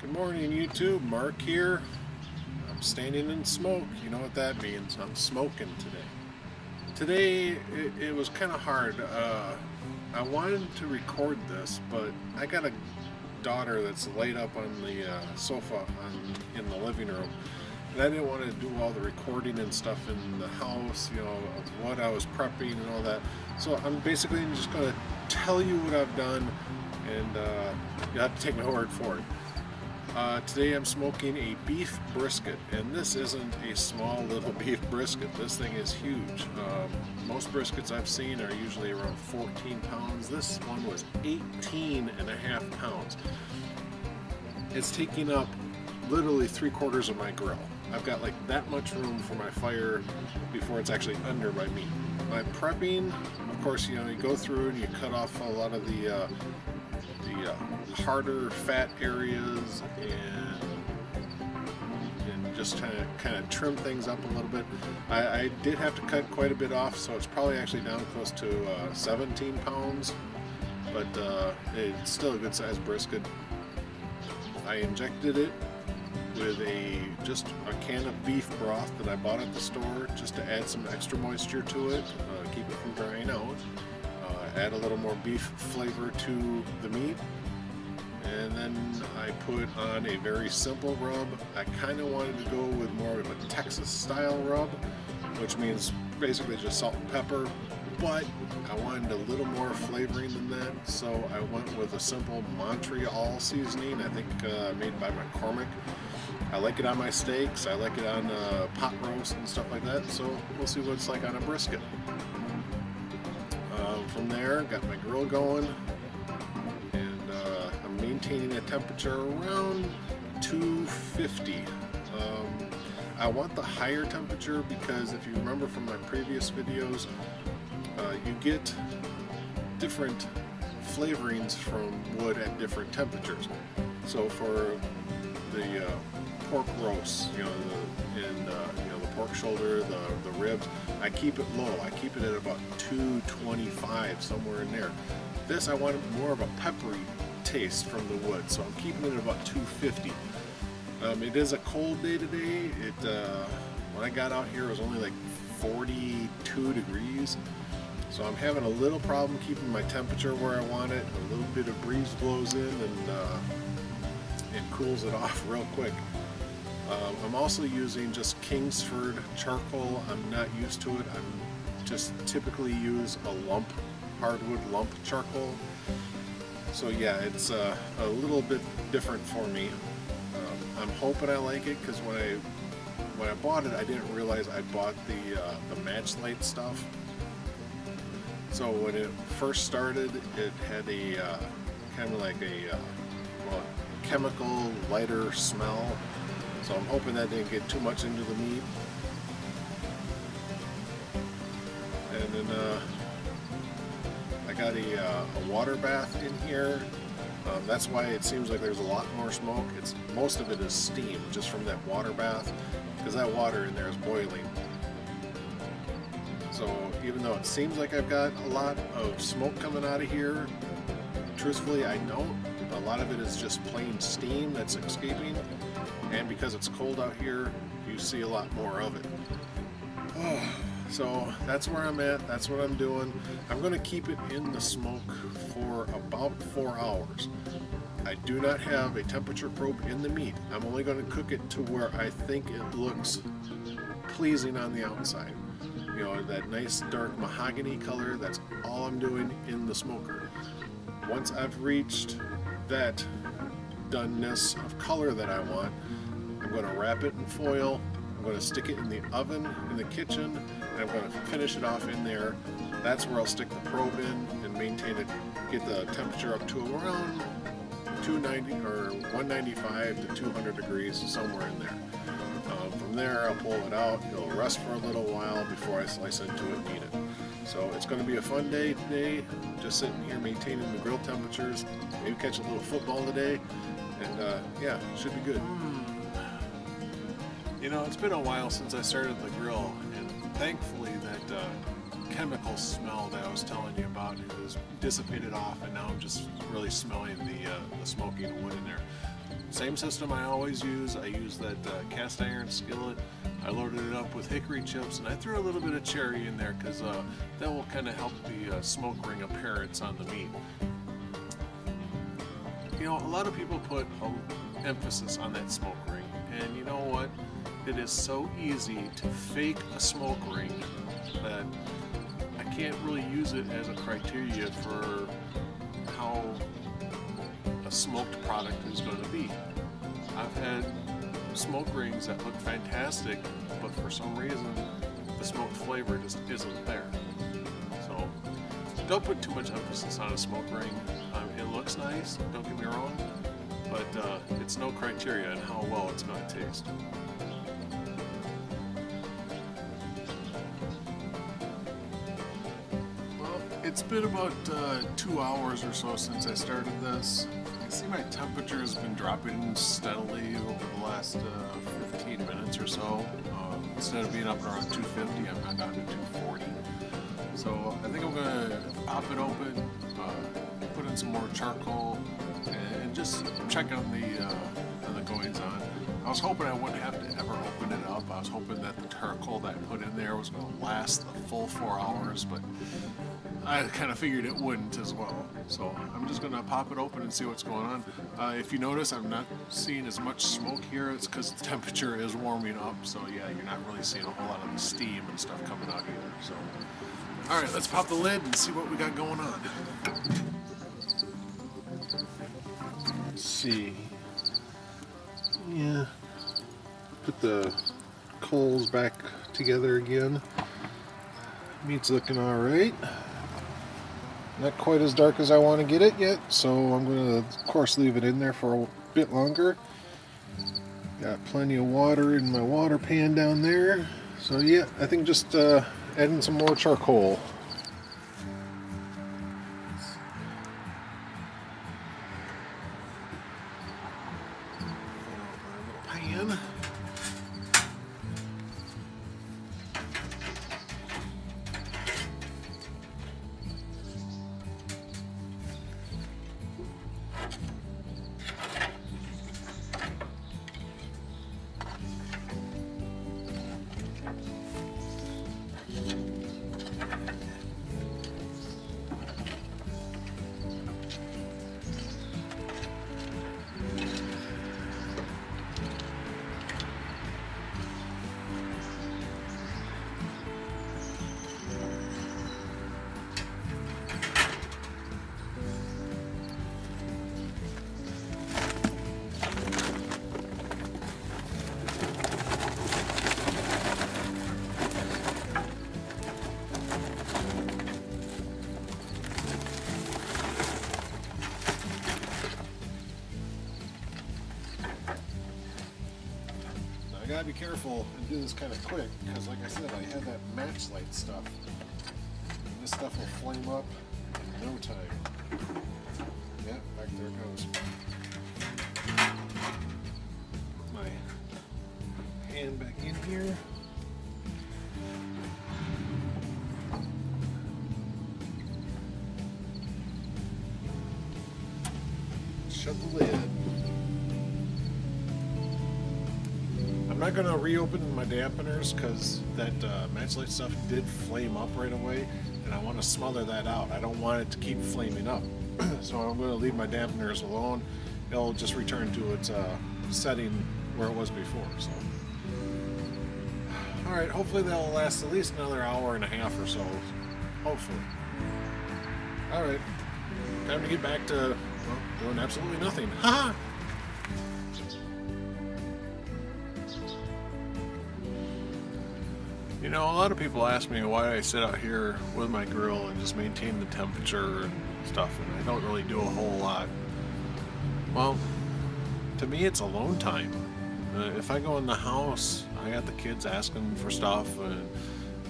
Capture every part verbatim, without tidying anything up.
Good morning, YouTube. Mark here. I'm standing in smoke. You know what that means. I'm smoking today. Today, it, it was kind of hard. Uh, I wanted to record this, but I got a daughter that's laid up on the uh, sofa on, in the living room. And I didn't want to do all the recording and stuff in the house, you know, of what I was prepping and all that. So I'm basically just going to tell you what I've done, and uh, you have to take my word for it. Uh, today I'm smoking a beef brisket, and this isn't a small little beef brisket. This thing is huge. Um, most briskets I've seen are usually around fourteen pounds. This one was eighteen and a half pounds. It's taking up literally three quarters of my grill. I've got like that much room for my fire before it's actually under my meat. My prepping, of course, you know, you go through and you cut off a lot of the uh, the uh, harder fat areas and, and just kind of kind of trim things up a little bit. I, I did have to cut quite a bit off, so it's probably actually down close to uh, seventeen pounds, but uh, it's still a good sized brisket. I injected it with a just a can of beef broth that I bought at the store, just to add some extra moisture to it, uh, keep it from drying out. Add a little more beef flavor to the meat, and then I put on a very simple rub. I kind of wanted to go with more of a Texas style rub, which means basically just salt and pepper, but I wanted a little more flavoring than that, so I went with a simple Montreal seasoning, I think uh, made by McCormick. I like it on my steaks, I like it on uh, pot roast and stuff like that, so we'll see what it's like on a brisket. Um, from there, got my grill going, and uh, I'm maintaining a temperature around two fifty. Um, I want the higher temperature because if you remember from my previous videos, uh, you get different flavorings from wood at different temperatures. So for the uh, pork roast, you know, the, and uh, you know, the pork shoulder, the, the ribs, I keep it low. I keep it at about two twenty-five, somewhere in there. This, I want more of a peppery taste from the wood, so I'm keeping it at about two fifty. Um, it is a cold day today. It uh, when I got out here, it was only like forty-two degrees, so I'm having a little problem keeping my temperature where I want it. A little bit of breeze blows in and uh, it cools it off real quick. Um, I'm also using just Kingsford charcoal. I'm not used to it. I just typically use a lump, hardwood lump charcoal. So yeah, it's uh, a little bit different for me. Um, I'm hoping I like it, because when I when I bought it, I didn't realize I bought the uh, the match light stuff. So when it first started, it had a uh, kind of like a uh, well, chemical lighter smell. So I'm hoping that didn't get too much into the meat. And then uh, I got a, uh, a water bath in here. Um, that's why it seems like there's a lot more smoke. It's most of it is steam, just from that water bath, because that water in there is boiling. So even though it seems like I've got a lot of smoke coming out of here, truthfully I don't. A lot of it is just plain steam that's escaping. And because it's cold out here, you see a lot more of it. Oh, so that's where I'm at, that's what I'm doing. I'm gonna keep it in the smoke for about four hours. I do not have a temperature probe in the meat. I'm only gonna cook it to where I think it looks pleasing on the outside. You know, that nice dark mahogany color, that's all I'm doing in the smoker. Once I've reached that doneness of color that I want, I'm going to wrap it in foil, I'm going to stick it in the oven in the kitchen, and I'm going to finish it off in there. That's where I'll stick the probe in and maintain it, get the temperature up to around two ninety or one ninety-five to two hundred degrees, somewhere in there. Uh, from there I'll pull it out, it'll rest for a little while before I slice into it and eat it. So it's going to be a fun day today, just sitting here maintaining the grill temperatures, maybe catch a little football today, and uh, yeah, should be good. You know, it's been a while since I started the grill, and thankfully that uh, chemical smell that I was telling you about has dissipated off, and now I'm just really smelling the, uh, the smoking wood in there. Same system I always use. I use that uh, cast iron skillet. I loaded it up with hickory chips, and I threw a little bit of cherry in there because uh, that will kind of help the uh, smoke ring appearance on the meat. You know, a lot of people put a emphasis on that smoke ring, and you know what? It is so easy to fake a smoke ring that I can't really use it as a criteria for how a smoked product is going to be. I've had smoke rings that look fantastic, but for some reason the smoked flavor just isn't there. So don't put too much emphasis on a smoke ring. Um, it looks nice, don't get me wrong, but uh, it's no criteria on how well it's going to taste. Well, it's been about uh, two hours or so since I started this. I see my temperature has been dropping steadily over the last uh, fifteen minutes or so. Uh, instead of being up around two fifty, I've gone down to two forty. So I think I'm going to pop it open, uh, put in some more charcoal, and just check on the, uh, on the goings-on. I was hoping I wouldn't have to ever open it up. I was hoping that the charcoal that I put in there was going to last the full four hours, but I kind of figured it wouldn't as well. So I'm just going to pop it open and see what's going on. Uh, if you notice, I'm not seeing as much smoke here. It's because the temperature is warming up. So yeah, you're not really seeing a whole lot of the steam and stuff coming out either. So, all right, let's pop the lid and see what we got going on. Let's see. Yeah, put the coals back together again. Meat's looking all right. Not quite as dark as I want to get it yet, so I'm going to, of course, leave it in there for a bit longer. Got plenty of water in my water pan down there. So yeah, I think just uh, adding some more charcoal. I gotta be careful and do this kind of quick because, like I said, I had that match light stuff. And this stuff will flame up in no time. Yeah, back there it goes. Put my hand back in here. Shut the lid. I'm not going to reopen my dampeners because that uh, match light stuff did flame up right away, and I want to smother that out. I don't want it to keep flaming up. So I'm going to leave my dampeners alone. It'll just return to its uh, setting where it was before. So, alright, hopefully that'll last at least another hour and a half or so. Hopefully. Alright, time to get back to, well, doing absolutely nothing. Haha! You know, a lot of people ask me why I sit out here with my grill and just maintain the temperature and stuff, and I don't really do a whole lot. Well, to me it's alone time. Uh, if I go in the house, I got the kids asking for stuff, and,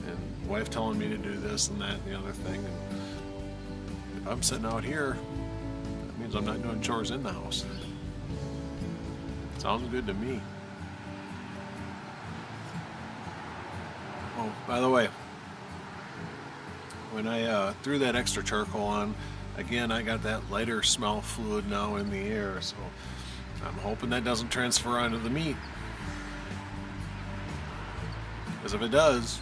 and wife telling me to do this and that and the other thing. And if I'm sitting out here, that means I'm not doing chores in the house. Sounds good to me. Oh, by the way, when I uh, threw that extra charcoal on, again, I got that lighter smell fluid now in the air, so I'm hoping that doesn't transfer onto the meat. Because if it does,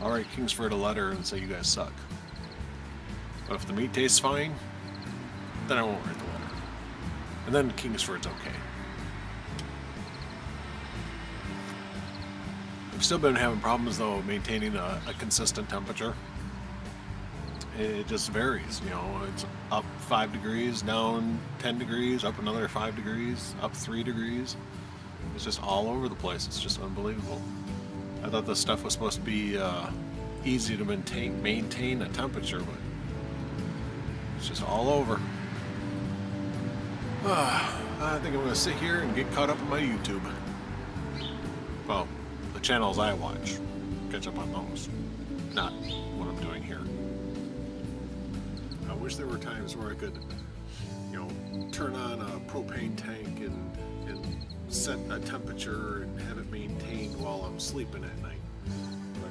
I'll write Kingsford a letter and say you guys suck. But if the meat tastes fine, then I won't write the letter. And then Kingsford's okay. I've still been having problems, though, maintaining a, a consistent temperature. It just varies, you know, it's up five degrees, down ten degrees, up another five degrees, up three degrees. It's just all over the place. It's just unbelievable. I thought this stuff was supposed to be uh, easy to maintain, maintain a temperature, but it's just all over. I think I'm going to sit here and get caught up in my YouTube. Well, the channels I watch, catch up on those, not what I'm doing here. I wish there were times where I could, you know, turn on a propane tank and, and set a temperature and have it maintained while I'm sleeping at night.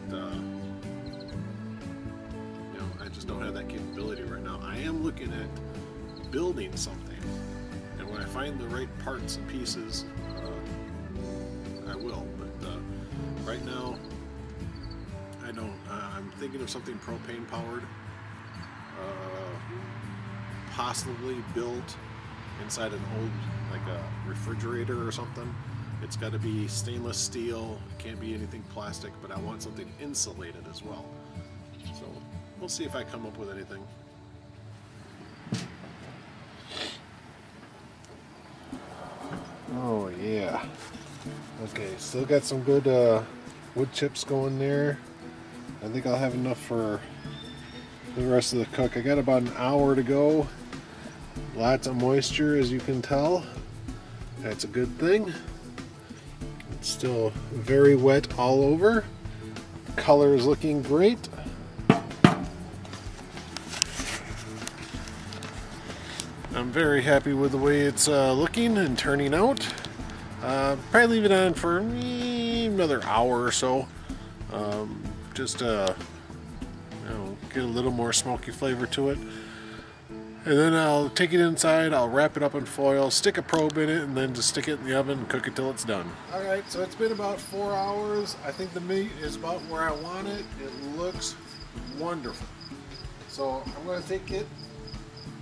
But, uh, you know, I just don't have that capability right now. I am looking at building something, and when I find the right parts and pieces, uh, I will. But uh, right now, I don't. Uh, I'm thinking of something propane powered. Uh, possibly built inside an old, like a refrigerator or something. It's got to be stainless steel. It can't be anything plastic, but I want something insulated as well. So we'll see if I come up with anything. Oh yeah. Okay, still got some good uh, wood chips going there. I think I'll have enough for the rest of the cook. I got about an hour to go. Lots of moisture, as you can tell. That's a good thing. It's still very wet all over. Color is looking great. I'm very happy with the way it's uh, looking and turning out. Uh, probably leave it on for eh, another hour or so. Um, just uh, get a little more smoky flavor to it, and then I'll take it inside, I'll wrap it up in foil, stick a probe in it, and then just stick it in the oven and cook it till it's done. Alright, so it's been about four hours. I think the meat is about where I want it. It looks wonderful. So I'm going to take it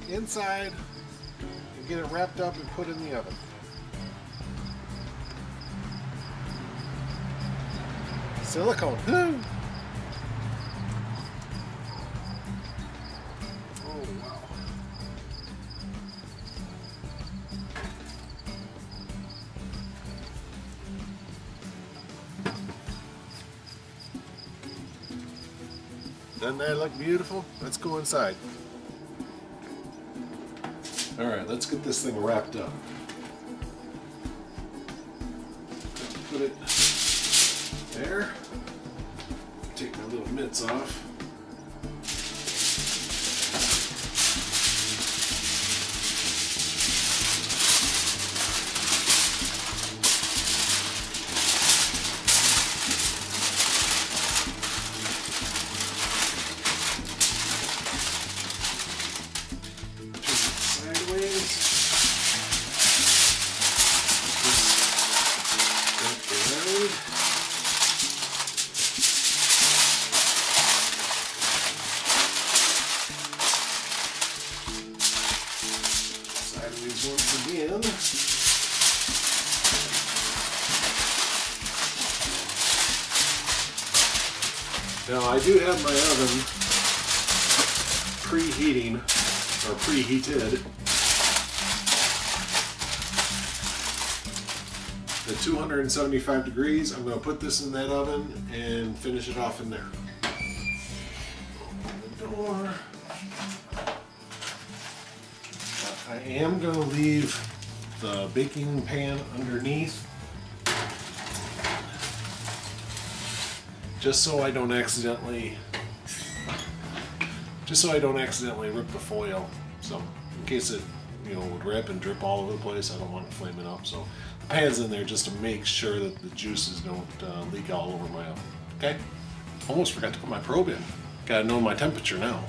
inside and get it wrapped up and put in the oven. Silicone. Doesn't that look beautiful? Let's go inside. All right, let's get this thing wrapped up. Put it there. Take my little mitts off. Now I do have my oven preheating or preheated at two hundred seventy-five degrees. I'm going to put this in that oven and finish it off in there. Open the door. I am going to leave the baking pan underneath, just so I don't accidentally, just so I don't accidentally rip the foil. So in case it, you know, would rip and drip all over the place, I don't want it flaming up. So the pan's in there just to make sure that the juices don't uh, leak all over my oven. Okay. Almost forgot to put my probe in. Gotta know my temperature now.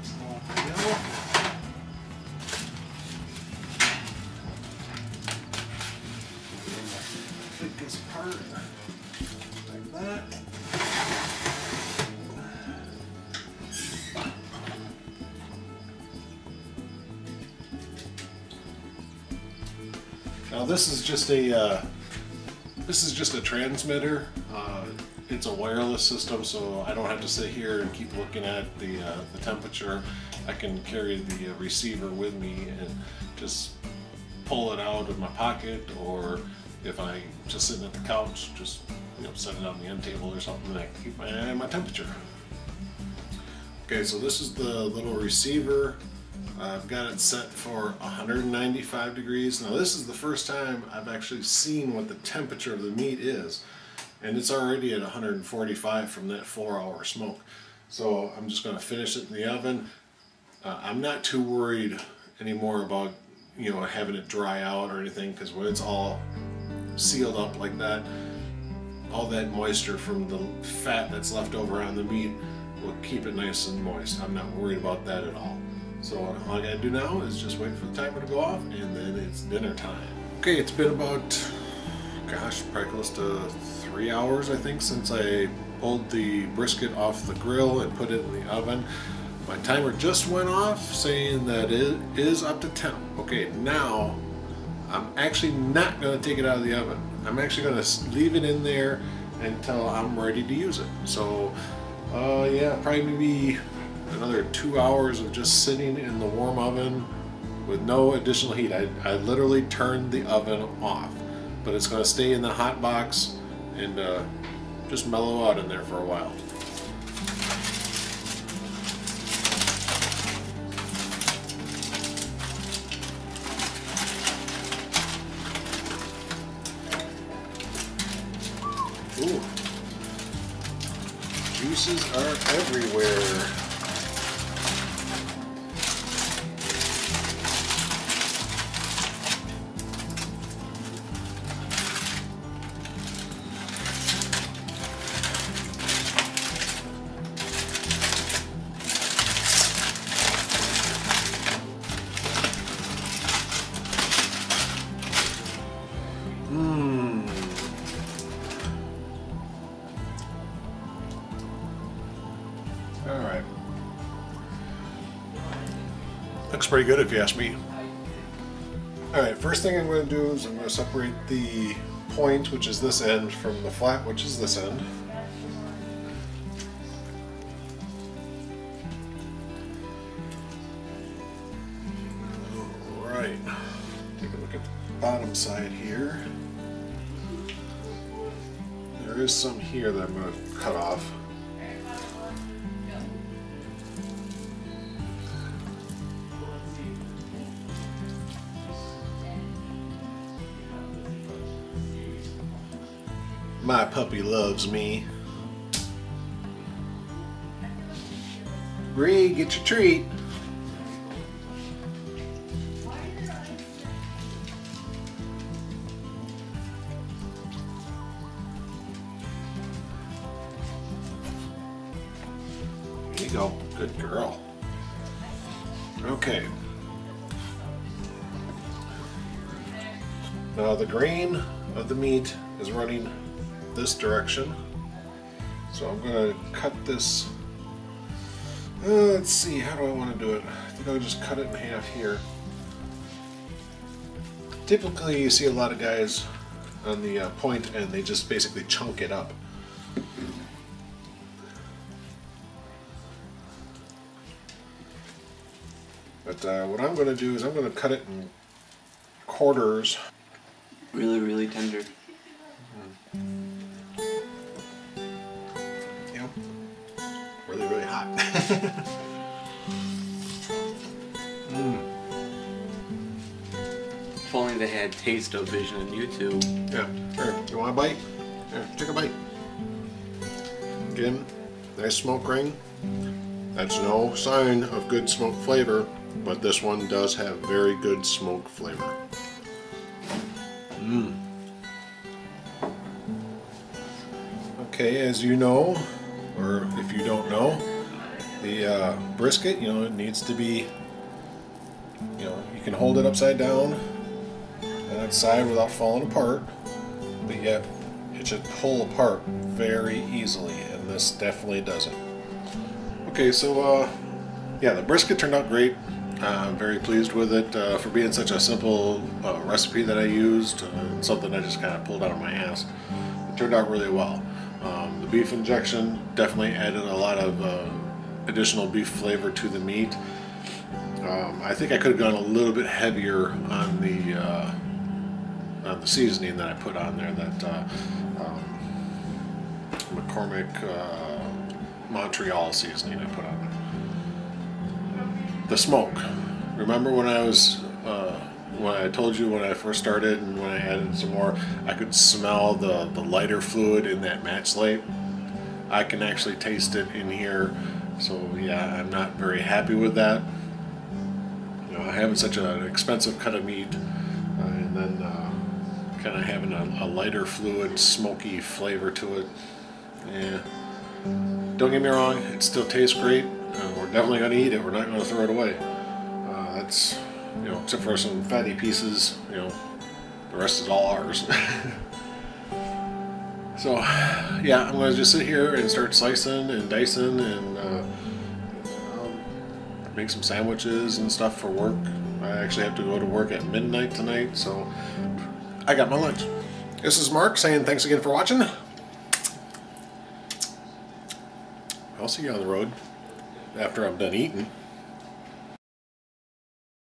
This off now. over like that. Now this is just a uh, this is just a transmitter. Uh, it's a wireless system, so I don't have to sit here and keep looking at the uh, the temperature. I can carry the uh, receiver with me and just pull it out of my pocket, or if I'm just sitting at the couch, just you know, set it on the end table or something, and I can keep my eye on my temperature. Okay, so this is the little receiver. I've got it set for one hundred ninety-five degrees. Now this is the first time I've actually seen what the temperature of the meat is, and it's already at one hundred forty-five from that four hour smoke. So I'm just going to finish it in the oven. Uh, I'm not too worried anymore about you know having it dry out or anything, because when it's all sealed up like that, all that moisture from the fat that's left over on the meat will keep it nice and moist. I'm not worried about that at all. So all I gotta do now is just wait for the timer to go off, and then it's dinner time. Okay, it's been about, gosh, probably close to three hours I think since I pulled the brisket off the grill and put it in the oven. My timer just went off saying that it is up to temp. Okay, now I'm actually not going to take it out of the oven. I'm actually going to leave it in there until I'm ready to use it. So uh, yeah, probably maybe another two hours of just sitting in the warm oven with no additional heat. I, I literally turned the oven off, but it's going to stay in the hot box and uh, just mellow out in there for a while. Ooh, juices are everywhere. Alright. Looks pretty good if you ask me. Alright, first thing I'm going to do is I'm going to separate the point, which is this end, from the flat, which is this end. Alright. Take a look at the bottom side here. There is some here that I'm going to cut off. My puppy loves me. Bree, get your treat. There you go. Good girl. Okay. Now the grain of the meat is running this direction, so I'm going to cut this, uh, let's see, how do I want to do it? I think I'll just cut it in half here. Typically you see a lot of guys on the uh, point and they just basically chunk it up. But uh, what I'm going to do is I'm going to cut it in quarters. Really, really tender. Mm-hmm. Really, really hot. mm. If only they had Taste-O-Vision on YouTube. Yeah. Here, you want a bite? Here, take a bite. Again, nice smoke ring. That's no sign of good smoke flavor, but this one does have very good smoke flavor. Mmm. Okay, as you know, or if you don't know, the uh, brisket, you know, it needs to be, you know, you can hold it upside down and outside without falling apart, but yet it should pull apart very easily, and this definitely doesn't. Okay, so uh, yeah, the brisket turned out great. I'm very pleased with it uh, for being such a simple uh, recipe that I used, and something I just kind of pulled out of my ass. It turned out really well. Um, the beef injection definitely added a lot of uh, additional beef flavor to the meat. Um, I think I could have gone a little bit heavier on the uh, on the seasoning that I put on there. That uh, um, McCormick uh, Montreal seasoning I put on there. The smoke. Remember when I was uh, when I told you when I first started and when I added some more, I could smell the the lighter fluid in that match light. I can actually taste it in here, so yeah, I'm not very happy with that. You know, having such an expensive cut of meat uh, and then uh, kind of having a, a lighter fluid, smoky flavor to it. Yeah. Don't get me wrong, it still tastes great. Uh, we're definitely going to eat it. We're not going to throw it away. Uh, that's, you know, except for some fatty pieces, you know, the rest is all ours. So, yeah, I'm going to just sit here and start slicing and dicing and uh, um, make some sandwiches and stuff for work. I actually have to go to work at midnight tonight, so I got my lunch. This is Mark saying thanks again for watching. I'll see you on the road. After I'm done eating.